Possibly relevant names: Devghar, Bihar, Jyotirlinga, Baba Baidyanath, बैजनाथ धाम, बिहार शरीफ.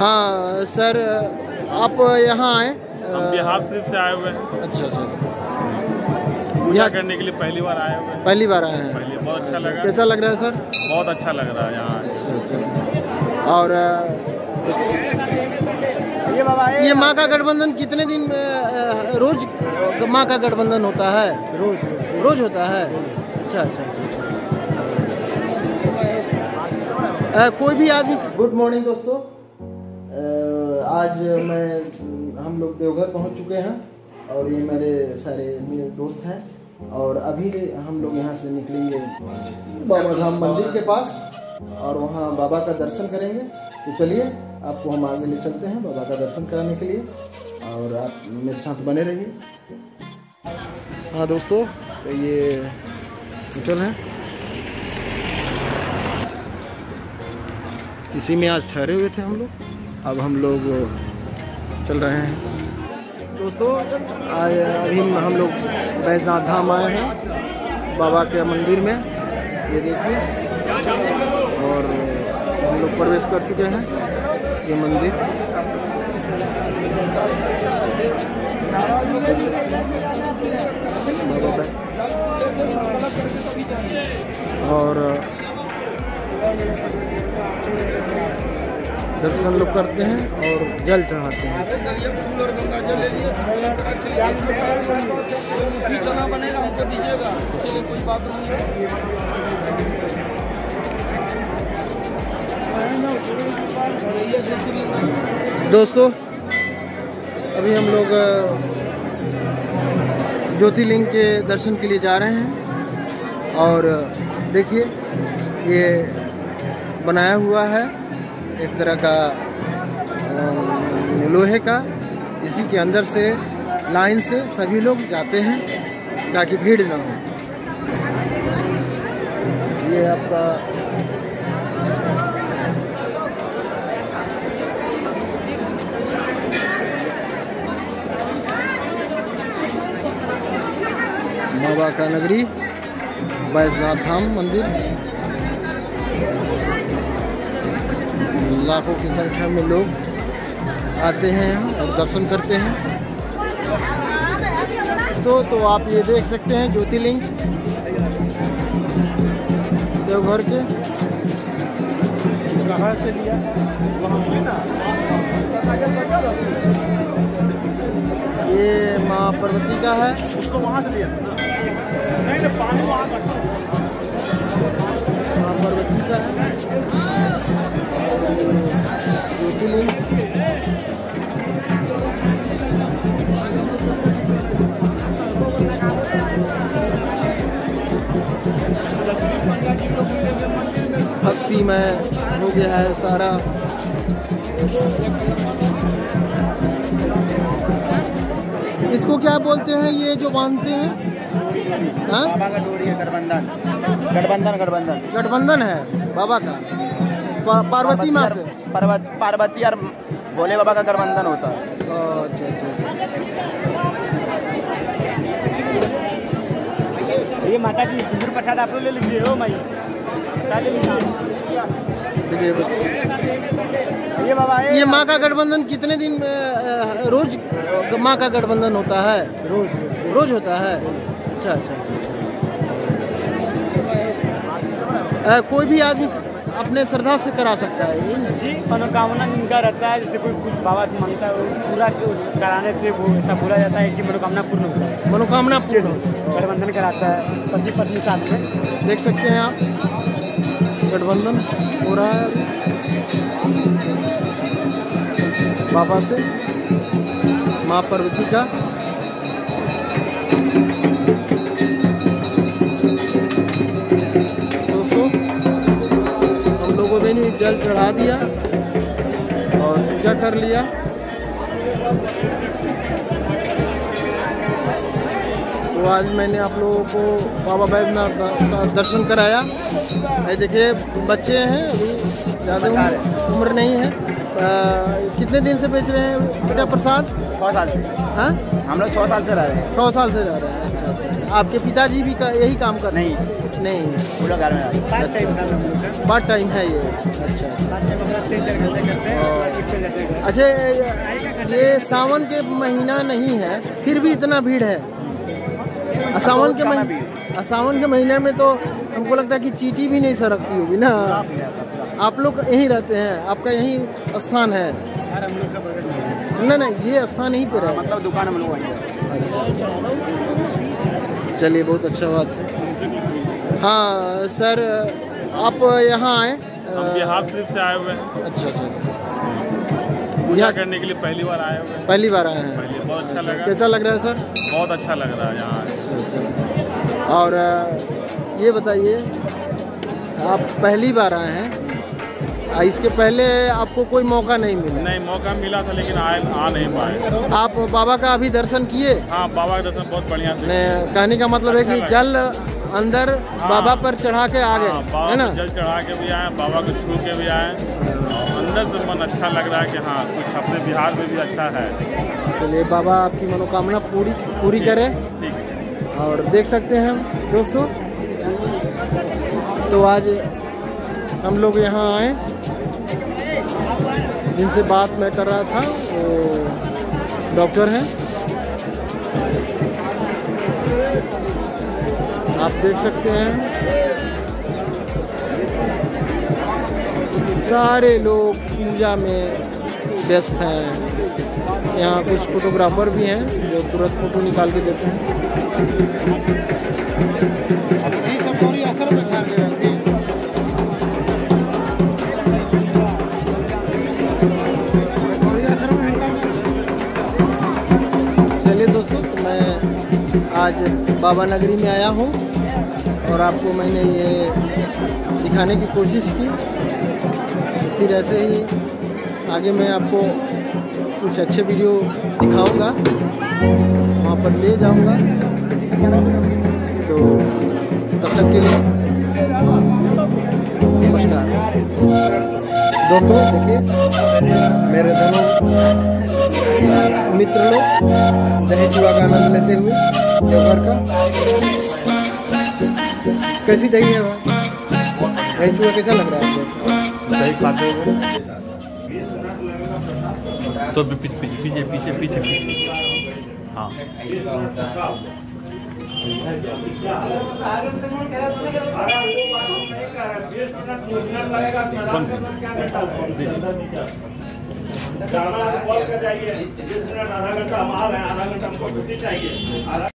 हाँ सर, आप यहाँ आए? हम बिहार शरीफ से आए हुए हैं। अच्छा अच्छा, पूजा करने के लिए पहली बार आए हुए हैं। पहली बार आए हैं, बहुत अच्छा लगा। कैसा लग रहा है सर? बहुत अच्छा लग रहा है यहाँ। और ये माँ का गठबंधन कितने दिन में, रोज माँ का गठबंधन होता है? रोज रोज होता है। अच्छा अच्छा, कोई भी आदमी। गुड मॉर्निंग दोस्तों, आज हम लोग देवघर पहुंच चुके हैं और ये मेरे सारे मेरे दोस्त हैं और अभी हम लोग यहाँ से निकलेंगे बाबा धाम मंदिर के पास और वहाँ बाबा का दर्शन करेंगे। तो चलिए आपको हम आगे ले चलते हैं बाबा का दर्शन कराने के लिए, और आप मेरे साथ बने रहिए। हाँ दोस्तों, तो ये होटल है, इसी में आज ठहरे हुए थे हम लोग। अब हम लोग चल रहे हैं दोस्तों। आज अभी हम लोग बैजनाथ धाम आए हैं बाबा के मंदिर में, ये देखिए, और हम लोग प्रवेश कर चुके हैं ये मंदिर। और दर्शन लोग करते हैं और जल चढ़ाते हैं। दोस्तों अभी हम लोग ज्योतिर्लिंग के दर्शन के लिए जा रहे हैं, और देखिए ये बनाया हुआ है एक तरह का लोहे का, इसी के अंदर से लाइन से सभी लोग जाते हैं ताकि भीड़ ना हो। ये आपका बाबा का नगरी बैजनाथ धाम मंदिर, लाखों की संख्या में लोग आते हैं और दर्शन करते हैं। तो आप ये देख सकते हैं ज्योतिर्लिंग देवघर के। कहाँ से लिया? ये माँ पार्वती का है, उसको वहाँ से लिया। माँ पार्वती का है ज्योतिर्लिंग। भक्ति में हो गया है सारा। इसको क्या बोलते हैं ये जो बांधते हैं? बाबा का डोरी है, गठबंधन गठबंधन गठबंधन गठबंधन है बाबा का, पार्वती माँ से। पार्वती और भोले बाबा का गठबंधन होता है। अच्छा अच्छा, ये माता जी सिंदूर प्रसाद आप लोग ले लीजिए। ओ माई, ये बाबा, ये माँ का गठबंधन कितने दिन में, रोज माँ का गठबंधन होता है? रोज रोज होता है। अच्छा अच्छा, कोई भी आदमी अपने श्रद्धा से करा सकता है जी, मनोकामना जिनका रहता है। जैसे कोई कुछ बाबा से मांगता है, पूरा कराने से वो ऐसा बोला जाता है कि मनोकामना पूर्ण होता है। मनोकामना पूर्ण गठबंधन कराता है पति पत्नी साथ में। देख सकते हैं आप, गठबंधन हो रहा है बाबा से माँ पार्वती का। जल चढ़ा दिया और पूजा कर लिया। तो आज मैंने आप लोगों को बाबा बैद्यनाथ का दर्शन कराया। ये देखिए बच्चे हैं, अभी ज़्यादा उम्र नहीं है। कितने दिन से बेच रहे हैं बेटा प्रसाद? 6 साल से। हाँ, हम लोग 6 साल से रह रहे हैं। 6 साल से रह रहे हैं। अच्छा अच्छा, आपके पिताजी भी यही काम कर रहे हैं? नहीं, पूरा घर में पार्ट टाइम है ये। अच्छा, अच्छा ये सावन के महीना नहीं है फिर भी इतना भीड़ है। असावन के महीने, सावन के महीने में तो हमको लगता है कि चींटी भी नहीं सरकती होगी ना। आप लोग यहीं रहते हैं, आपका यही स्थान है? ना ना ये स्थान यहीं पर है, मतलब दुकान हम लोग। चलिए बहुत अच्छा बात है। हाँ सर आप यहाँ आए? बिहार से आए हुए हैं। अच्छा अच्छा, पूजा करने के लिए पहली बार आए हुए हैं? पहली बार आए हैं। बहुत अच्छा लगा। कैसा लग रहा है सर? बहुत अच्छा लग रहा है यहाँ। और ये बताइए आप पहली बार आए हैं, इसके पहले आपको कोई मौका नहीं मिला? नहीं मौका मिला था लेकिन आ नहीं पाए। आप बाबा का अभी दर्शन किए? हाँ बाबा का दर्शन बहुत बढ़िया। कहने का मतलब है कि जल अंदर बाबा पर चढ़ा के आ गए है ना? जल चढ़ा के भी आए, बाबा को छू के भी आए, अंदर से मन अच्छा लग रहा है कि हाँ कुछ अपने बिहार में भी अच्छा है। चलिए बाबा आपकी मनोकामना पूरी करे। और देख सकते हैं हम दोस्तों, तो आज हम लोग यहाँ आए, जिनसे बात मैं कर रहा था वो डॉक्टर हैं। आप देख सकते हैं सारे लोग पूजा में व्यस्त हैं। यहाँ कुछ फोटोग्राफर भी हैं जो तुरंत फोटो निकाल के देते हैं। चलिए दोस्तों तो मैं आज बाबा नगरी में आया हूँ और आपको मैंने ये दिखाने की कोशिश की। फिर ऐसे ही आगे मैं आपको कुछ अच्छे वीडियो दिखाऊंगा, वहाँ पर ले जाऊंगा। तो तब तक के लिए नमस्कार। दोस्तों देखिए मेरे दोनों मित्र लोग दही चूड़ा का आनंद लेते हुए देवघर का। कैसी दही है वहाँ? दही चूड़ा कैसा लग रहा है आपको? दही खाते हुए तो पीछे। हाँ आधा घंटा हमारा है, आधा घंटा हमको चाहिए।